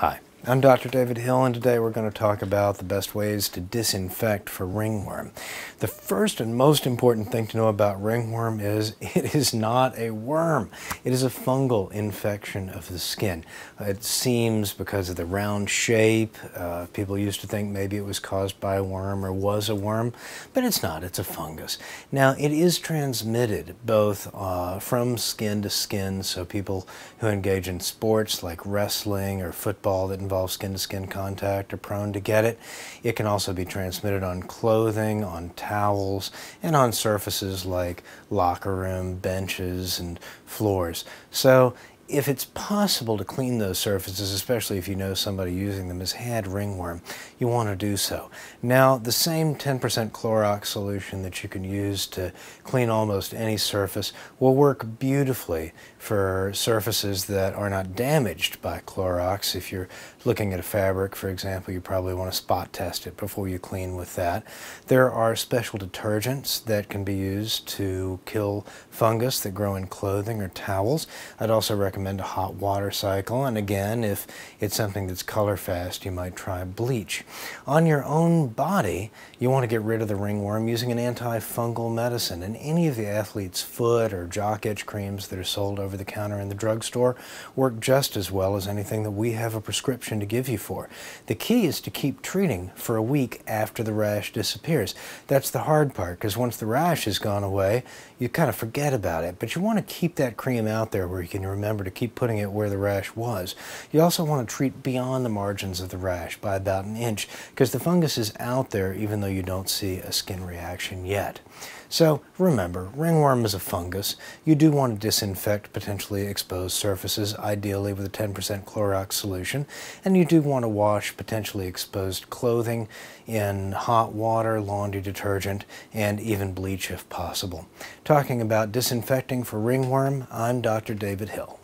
Hi, I'm Dr. David Hill, and today we're going to talk about the best ways to disinfect for ringworm. The first and most important thing to know about ringworm is it is not a worm. It is a fungal infection of the skin. It seems, because of the round shape, people used to think maybe it was caused by a worm or was a worm, but it's not. It's a fungus. Now, it is transmitted both from skin to skin, so people who engage in sports like wrestling or football that involves skin-to-skin contact are prone to get it. It can also be transmitted on clothing, on towels, and on surfaces like locker room, benches, and floors. So if it's possible to clean those surfaces, especially if you know somebody using them has had ringworm, you want to do so. Now, the same 10% Clorox solution that you can use to clean almost any surface will work beautifully for surfaces that are not damaged by Clorox. If you're looking at a fabric, for example, you probably want to spot test it before you clean with that. There are special detergents that can be used to kill fungus that grow in clothing or towels. I'd also recommend a hot water cycle, and again, if it's something that's color fast, you might try bleach. On your own body, you want to get rid of the ringworm using an antifungal medicine, and any of the athlete's foot or jock itch creams that are sold over the counter in the drugstore work just as well as anything that we have a prescription to give you for. The key is to keep treating for a week after the rash disappears. That's the hard part, because once the rash has gone away, you kind of forget about it, but you want to keep that cream out there where you can remember to keep putting it where the rash was. You also want to treat beyond the margins of the rash by about an inch, because the fungus is out there even though you don't see a skin reaction yet. So remember, ringworm is a fungus. You do want to disinfect potentially exposed surfaces, ideally with a 10% Clorox solution, and you do want to wash potentially exposed clothing in hot water, laundry detergent, and even bleach if possible. Talking about disinfecting for ringworm, I'm Dr. David Hill.